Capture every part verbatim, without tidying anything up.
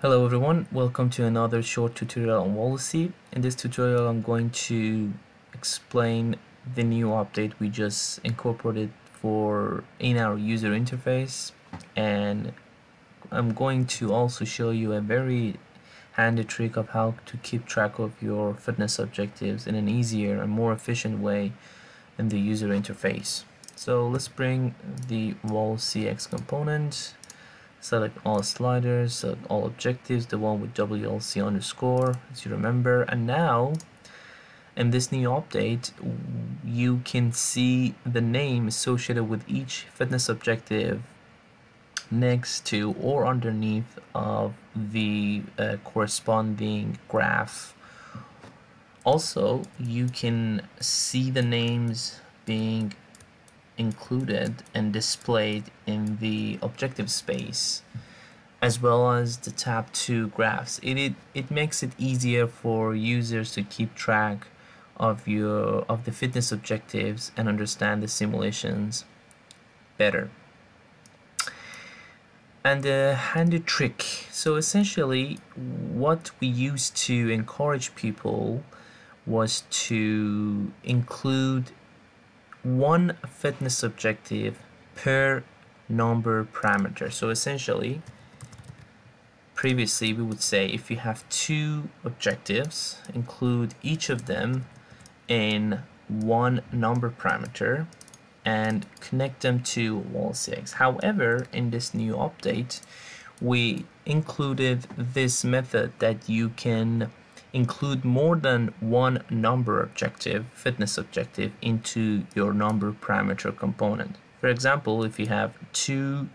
Hello everyone, welcome to another short tutorial on Wallacei. In this tutorial I'm going to explain the new update we just incorporated for in our user interface, and I'm going to also show you a very handy trick of how to keep track of your fitness objectives in an easier and more efficient way in the user interface. So let's bring the Wallacei X component. Select all sliders, select all objectives, the one with W L C underscore, as you remember. And now, in this new update, you can see the name associated with each fitness objective next to or underneath of the uh, corresponding graph. Also, you can see the names being included and displayed in the objective space, as well as the tab two graphs. It, it it makes it easier for users to keep track of your of the fitness objectives and understand the simulations better. And a handy trick. So essentially, what we used to encourage people was to include one fitness objective per number parameter. So essentially, previously we would say if you have two objectives, include each of them in one number parameter and connect them to Wallacei X. However, in this new update, we included this method that you can include more than one number objective, fitness objective, into your number parameter component. For example, if you have two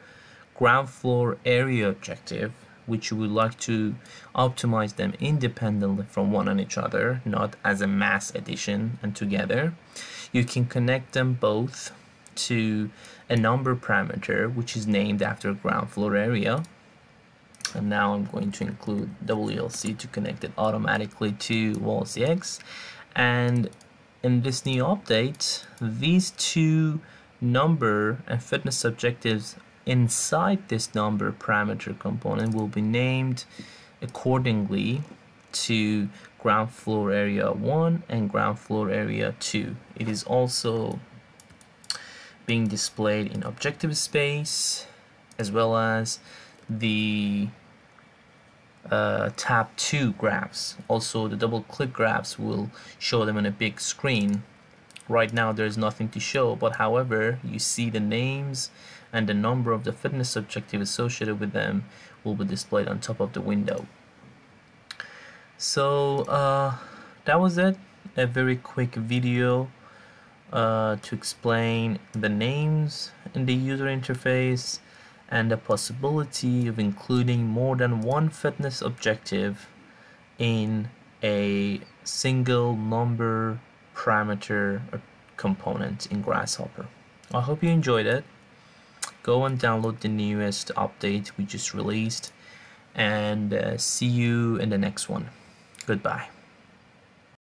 ground floor area objective, which you would like to optimize them independently from one on each other, not as a mass addition and together, you can connect them both to a number parameter, which is named after ground floor area. And now I'm going to include W L C to connect it automatically to Wallacei X. And in this new update, these two number and fitness objectives inside this number parameter component will be named accordingly to ground floor area one and ground floor area two. It is also being displayed in objective space, as well as the Uh, tab two graphs. Also, the double click graphs will show them on a big screen. Right now there's nothing to show, but however, you see the names and the number of the fitness objective associated with them will be displayed on top of the window. So uh, that was it, a very quick video uh, to explain the names in the user interface and the possibility of including more than one fitness objective in a single number parameter component in Grasshopper. I hope you enjoyed it. Go and download the newest update we just released, and uh, see you in the next one. Goodbye.